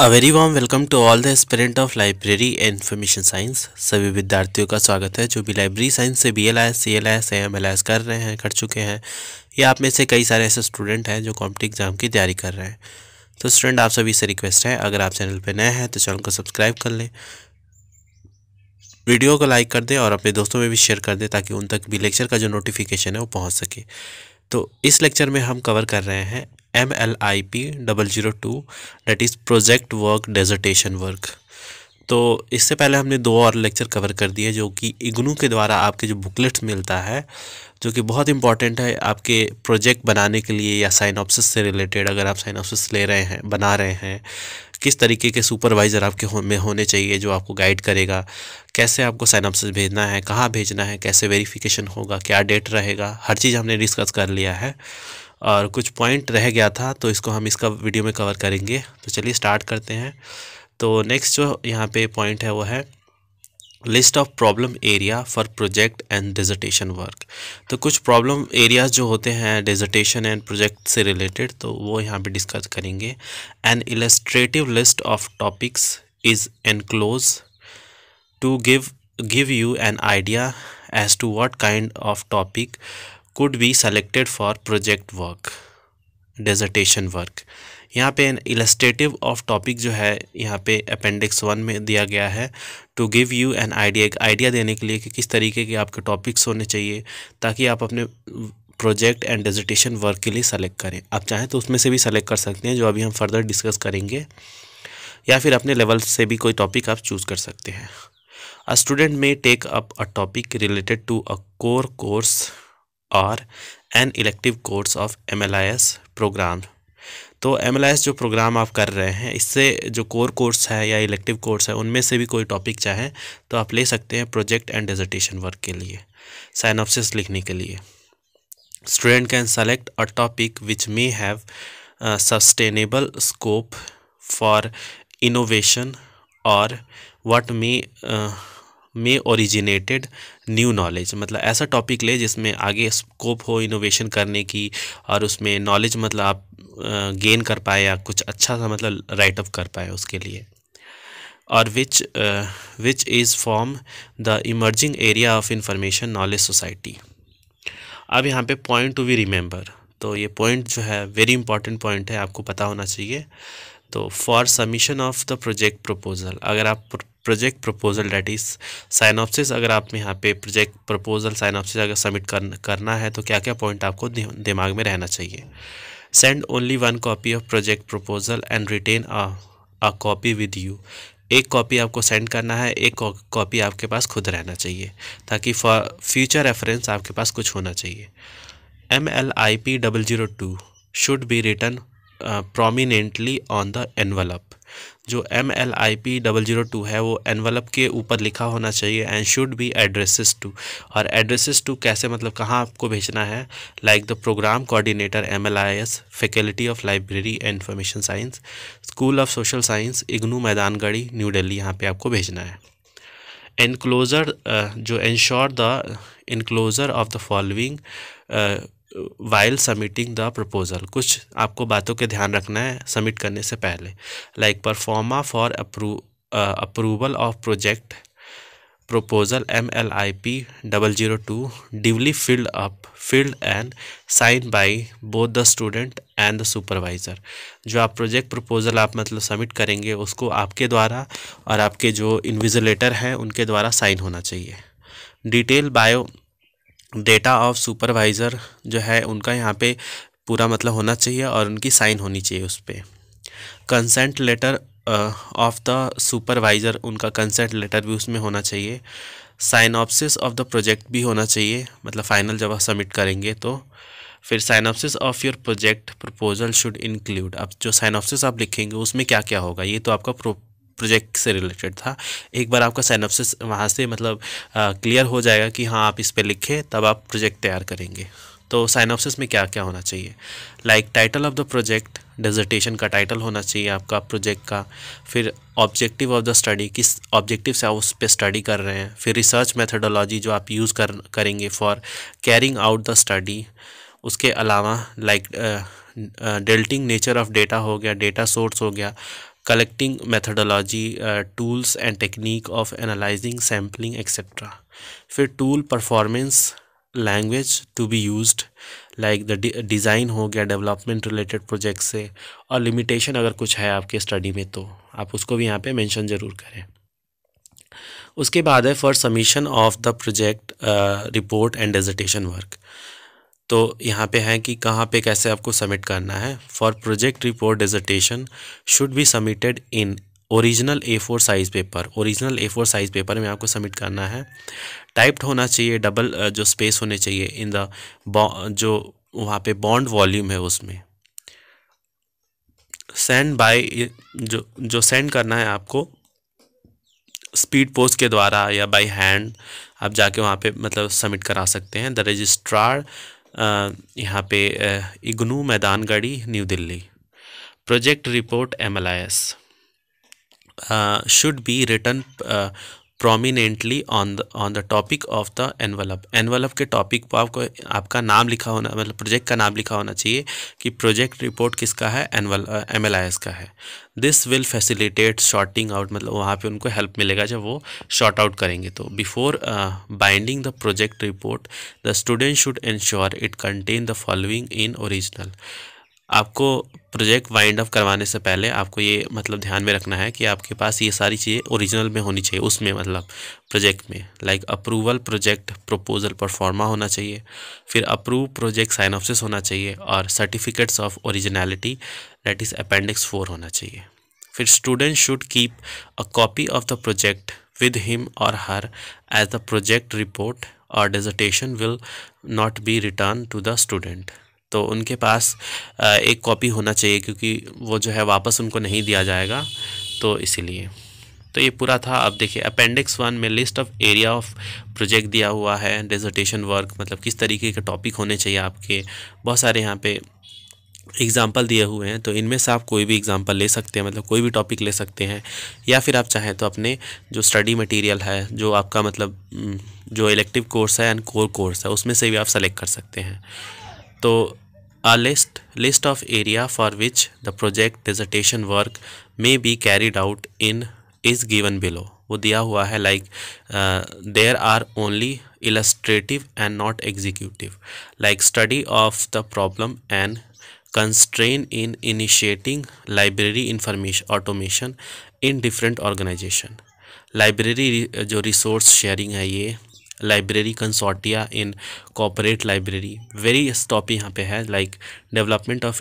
A very warm welcome to all the aspirant of library and information science. सभी विद्यार्थियों का स्वागत है जो भी लाइब्रेरी साइंस से BLIS, CLIS, MLIS कर रहे हैं, कर चुके हैं, या आप में से कई सारे ऐसे स्टूडेंट हैं जो कॉम्पिटिटिव एग्जाम की तैयारी कर रहे हैं। तो स्टूडेंट, आप सभी से रिक्वेस्ट है, अगर आप चैनल पर नए हैं तो चैनल को सब्सक्राइब कर लें, वीडियो को लाइक कर दें और अपने दोस्तों में भी शेयर कर दें ताकि उन तक भी लेक्चर का जो नोटिफिकेशन है वो पहुँच सके। तो इस लेक्चर में हम कवर कर रहे हैं MLIP 002, that is project work, dissertation work. तो इससे पहले हमने दो और लेक्चर कवर कर दिए जो कि IGNOU के द्वारा आपके जो बुकलेट्स मिलता है, जो कि बहुत इंपॉर्टेंट है आपके प्रोजेक्ट बनाने के लिए या साइनॉप्सिस से रिलेटेड। अगर आप साइनॉप्सिस ले रहे हैं, बना रहे हैं, किस तरीके के सुपरवाइज़र आपके में होने चाहिए जो आपको गाइड करेगा, कैसे आपको साइनॉप्सिस भेजना है, कहाँ भेजना है, कैसे वेरीफिकेशन होगा, क्या डेट रहेगा, हर चीज़ हमने डिस्कस कर लिया है और कुछ पॉइंट रह गया था तो इसको हम इसका वीडियो में कवर करेंगे। तो चलिए स्टार्ट करते हैं। तो नेक्स्ट जो यहाँ पे पॉइंट है वो है list of problem area for project and dissertation work. तो कुछ प्रॉब्लम एरियाज जो होते हैं डिसर्टेशन एंड प्रोजेक्ट से रिलेटेड, तो वो यहाँ पे डिस्कस करेंगे। An illustrative list of topics is enclose to give you an idea as to what kind of topic could be selected for project work, dissertation work। यहाँ पे illustrative of topic जो है यहाँ पे appendix 1 में दिया गया है, to give you an idea, एक आइडिया देने के लिए कि किस तरीके के आपके टॉपिक्स होने चाहिए ताकि आप अपने प्रोजेक्ट एंड डिसर्टेशन वर्क के लिए सेलेक्ट करें। आप चाहें तो उसमें से भी सेलेक्ट कर सकते हैं जो अभी हम फर्दर डिस्कस करेंगे, या फिर अपने लेवल से भी कोई टॉपिक आप चूज़ कर सकते हैं। A student may take up a topic related to a core course और an elective course of MLIS program. तो MLIS जो प्रोग्राम आप कर रहे हैं, इससे जो कोर कोर्स है या इलेक्टिव कोर्स है, उनमें से भी कोई टॉपिक चाहें तो आप ले सकते हैं प्रोजेक्ट एंड डिसर्टेशन वर्क के लिए, साइनॉप्सिस लिखने के लिए। Student can select a topic which may have sustainable scope for innovation और what may originated new knowledge. मतलब ऐसा टॉपिक ले जिसमें आगे स्कोप हो इनोवेशन करने की और उसमें नॉलेज मतलब आप गेन कर पाए या कुछ अच्छा सा मतलब राइट अप कर पाए उसके लिए। और which is form the emerging area of information knowledge society. अब यहाँ पे पॉइंट टू बी रिमेंबर, तो ये पॉइंट जो है वेरी इंपॉर्टेंट पॉइंट है, आपको पता होना चाहिए। तो for submission of the project proposal, अगर आप project proposal date is synopsis, अगर आप यहाँ पे प्रोजेक्ट प्रपोजल साइनॉप्सिस अगर सबमिट करना है तो क्या क्या पॉइंट आपको दिमाग में रहना चाहिए। Send only 1 copy of project proposal and retain a copy with you. एक कॉपी आपको सेंड करना है, एक कॉपी आपके पास खुद रहना चाहिए ताकि फॉर फ्यूचर रेफरेंस आपके पास कुछ होना चाहिए। MLIP 002 should be written prominently on the envelope. जो MLIP 002 है वो एनवलप के ऊपर लिखा होना चाहिए। And should be addresses to, और एड्रेसेस टू कैसे मतलब कहाँ आपको भेजना है, like the program coordinator MLIS, faculty of library and information science, school of social science, IGNOU Maidangarhi, new Delhi, यहाँ पे आपको भेजना है। एनक्लोजर जो ensure the enclosure of the following while submitting the proposal. कुछ आपको बातों के ध्यान रखना है सबमिट करने से पहले, like proforma for approval of project proposal MLIP 002 duly filled and sign by both the student and the supervisor. जो आप प्रोजेक्ट प्रपोजल आप मतलब सबमिट करेंगे उसको आपके द्वारा और आपके जो इन्विजिलेटर हैं उनके द्वारा साइन होना चाहिए। Detail bio data of supervisor जो है उनका यहाँ पे पूरा मतलब होना चाहिए और उनकी साइन होनी चाहिए उस पर। Consent letter of the supervisor, उनका कंसेंट लेटर भी उसमें होना चाहिए। साइनॉप्सिस ऑफ द प्रोजेक्ट भी होना चाहिए, मतलब फाइनल जब आप सबमिट करेंगे तो। फिर synopsis of your project proposal should include, अब जो साइनॉप्सिस आप लिखेंगे उसमें क्या क्या होगा, ये तो आपका प्रोजेक्ट से रिलेटेड था। एक बार आपका साइनॉप्सिस वहाँ से मतलब क्लियर हो जाएगा कि हाँ आप इस पे लिखें, तब आप प्रोजेक्ट तैयार करेंगे। तो साइनॉप्सिस में क्या क्या होना चाहिए, like title of the project, dissertation का टाइटल होना चाहिए आपका प्रोजेक्ट का। फिर ऑब्जेक्टिव ऑफ द स्टडी, किस ऑब्जेक्टिव से आप उस पर स्टडी कर रहे हैं। फिर रिसर्च मैथडोलॉजी जो आप यूज़ करेंगे for carrying out the study. उसके अलावा like detailing nature of data हो गया, डेटा सोर्स हो गया, collecting methodology, tools and technique of analyzing, sampling etc. फिर tool, performance, language to be used like the design हो गया development related project से, और limitation अगर कुछ है आपके study में तो आप उसको भी यहाँ पे mention ज़रूर करें। उसके बाद है for submission of the project report and dissertation work, तो यहाँ पे है कि कहाँ पे कैसे आपको सबमिट करना है। For project report dissertation should be submitted in original A4 size paper, original A4 size paper में आपको सबमिट करना है। टाइप्ड होना चाहिए, डबल जो स्पेस होने चाहिए इन द जो वहाँ पे बॉन्ड वॉल्यूम है उसमें। सेंड बाय जो सेंड करना है आपको स्पीड पोस्ट के द्वारा या बाय हैंड आप जाके वहाँ पे मतलब सबमिट करा सकते हैं। द रजिस्ट्रार यहाँ पे IGNOU Maidangarhi new Delhi. Project report MLIS should be written prominently on the topic of the envelope, envelope के टॉपिक पर आपको आपका नाम लिखा होना, मतलब प्रोजेक्ट का नाम लिखा होना चाहिए कि प्रोजेक्ट रिपोर्ट किसका है, MLIS का है। This will facilitate sorting out, मतलब वहाँ पे उनको हेल्प मिलेगा जब वो शॉर्ट आउट करेंगे। तो before binding the project report the student should ensure it contain the following in original, आपको प्रोजेक्ट वाइंड अप करवाने से पहले आपको ये मतलब ध्यान में रखना है कि आपके पास ये सारी चीज़ें ओरिजिनल में होनी चाहिए उसमें, मतलब प्रोजेक्ट में like approval project proposal proforma होना चाहिए, फिर अप्रूव प्रोजेक्ट साइनॉप्सिस होना चाहिए, और certificates of originality that is appendix 4 होना चाहिए। फिर student should keep a copy of the project with him और her as the project report और dissertation will not be return to the student, तो उनके पास एक कॉपी होना चाहिए क्योंकि वो जो है वापस उनको नहीं दिया जाएगा, तो इसीलिए। तो ये पूरा था। अब देखिए अपेंडिक्स 1 में list of area of project दिया हुआ है, डिसर्टेशन वर्क मतलब किस तरीके के टॉपिक होने चाहिए आपके, बहुत सारे यहाँ पे एग्जाम्पल दिए हुए हैं। तो इनमें से आप कोई भी एग्जाम्पल ले सकते हैं, मतलब कोई भी टॉपिक ले सकते हैं, या फिर आप चाहें तो अपने जो स्टडी मटेरियल है, जो आपका मतलब जो इलेक्टिव कोर्स है एंड कोर कोर्स है, उसमें से भी आप सेलेक्ट कर सकते हैं। तो a list of area for which the project dissertation work may be carried out in is given below, वो दिया हुआ है like there are only illustrative and not executive like study of the problem and constrain in initiating library information automation in different organisation, library जो resource sharing है ये, library consortia in corporate library, various topic यहाँ पे है like development of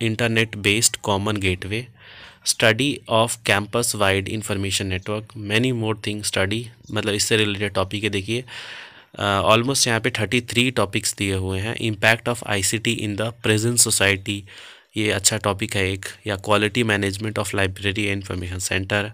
internet based common gateway, study of campus wide information network, many more thing study, मतलब इससे related topic है। देखिए ऑलमोस्ट यहाँ पे 33 टॉपिक्स दिए हुए हैं। Impact of ICT in the present society, ये अच्छा टॉपिक है एक, या quality management of library and information centre,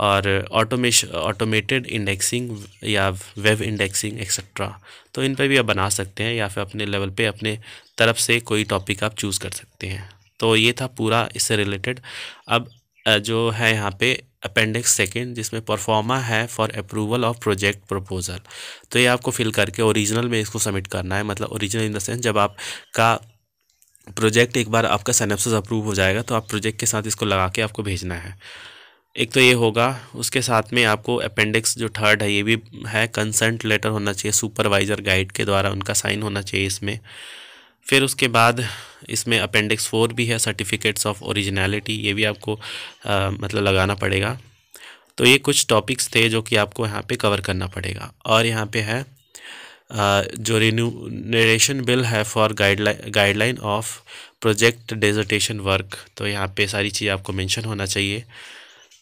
और ऑटोमेटेड इंडेक्सिंग या वेब इंडेक्सिंग एक्सेट्रा। तो इन पर भी आप बना सकते हैं या फिर अपने लेवल पे अपने तरफ से कोई टॉपिक आप चूज़ कर सकते हैं। तो ये था पूरा इससे रिलेटेड। अब जो है यहाँ पे अपेंडिक्स 2 जिसमें परफॉर्मा है for approval of project proposal, तो ये आपको फिल करके ओरिजिनल में इसको सबमिट करना है, मतलब ओरिजिनल इन द सेंस जब आपका प्रोजेक्ट एक बार आपका सिनेप्सिस अप्रूव हो जाएगा तो आप प्रोजेक्ट के साथ इसको लगा के आपको भेजना है। एक तो ये होगा, उसके साथ में आपको अपेंडिक्स 3 है ये भी है, कंसेंट लेटर होना चाहिए सुपरवाइज़र गाइड के द्वारा, उनका साइन होना चाहिए इसमें। फिर उसके बाद इसमें अपेंडिक्स 4 भी है, सर्टिफिकेट्स ऑफ ओरिजिनलिटी, ये भी आपको मतलब लगाना पड़ेगा। तो ये कुछ टॉपिक्स थे जो कि आपको यहाँ पे कवर करना पड़ेगा। और यहाँ पे है जो रिन्यूनरेशन बिल है for guideline of project dissertation work, तो यहाँ पर सारी चीज़ आपको मैंशन होना चाहिए।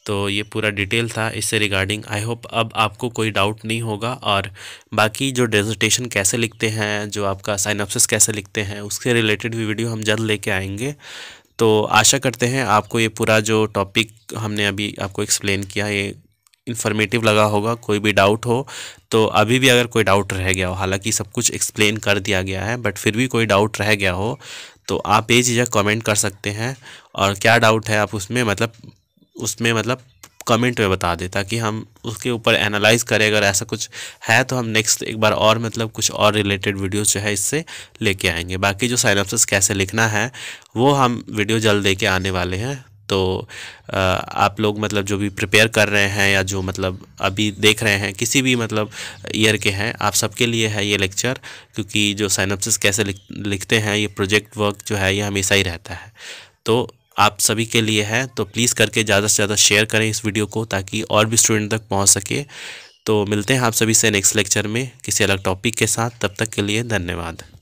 तो ये पूरा डिटेल था इससे रिगार्डिंग। आई होप अब आपको कोई डाउट नहीं होगा, और बाकी जो डिसर्टेशन कैसे लिखते हैं, जो आपका साइनॉप्सिस कैसे लिखते हैं, उसके रिलेटेड भी वीडियो हम जल्द लेके आएंगे। तो आशा करते हैं आपको ये पूरा जो टॉपिक हमने अभी आपको एक्सप्लेन किया ये इन्फॉर्मेटिव लगा होगा। कोई भी डाउट हो तो अभी भी अगर कोई डाउट रह गया हो, हालांकि सब कुछ एक्सप्लेन कर दिया गया है बट फिर भी कोई डाउट रह गया हो तो आप बेझिझक कमेंट कर सकते हैं, और क्या डाउट है आप उसमें मतलब कमेंट में बता दे ताकि हम उसके ऊपर एनालाइज करें। अगर ऐसा कुछ है तो हम नेक्स्ट एक बार और मतलब कुछ और रिलेटेड वीडियोस जो है इससे लेके आएंगे। बाकी जो साइनॉप्सिस कैसे लिखना है वो हम वीडियो जल्द लेके आने वाले हैं। तो आप लोग मतलब जो भी प्रिपेयर कर रहे हैं या जो मतलब अभी देख रहे हैं किसी भी मतलब ईयर के हैं, आप सबके लिए है ये लेक्चर, क्योंकि जो साइनॉप्सिस कैसे लिखते हैं ये प्रोजेक्ट वर्क जो है ये हमेशा ही रहता है। तो आप सभी के लिए है, तो प्लीज़ करके ज़्यादा से ज़्यादा शेयर करें इस वीडियो को ताकि और भी स्टूडेंट तक पहुँच सके। तो मिलते हैं आप सभी से नेक्स्ट लेक्चर में किसी अलग टॉपिक के साथ, तब तक के लिए धन्यवाद।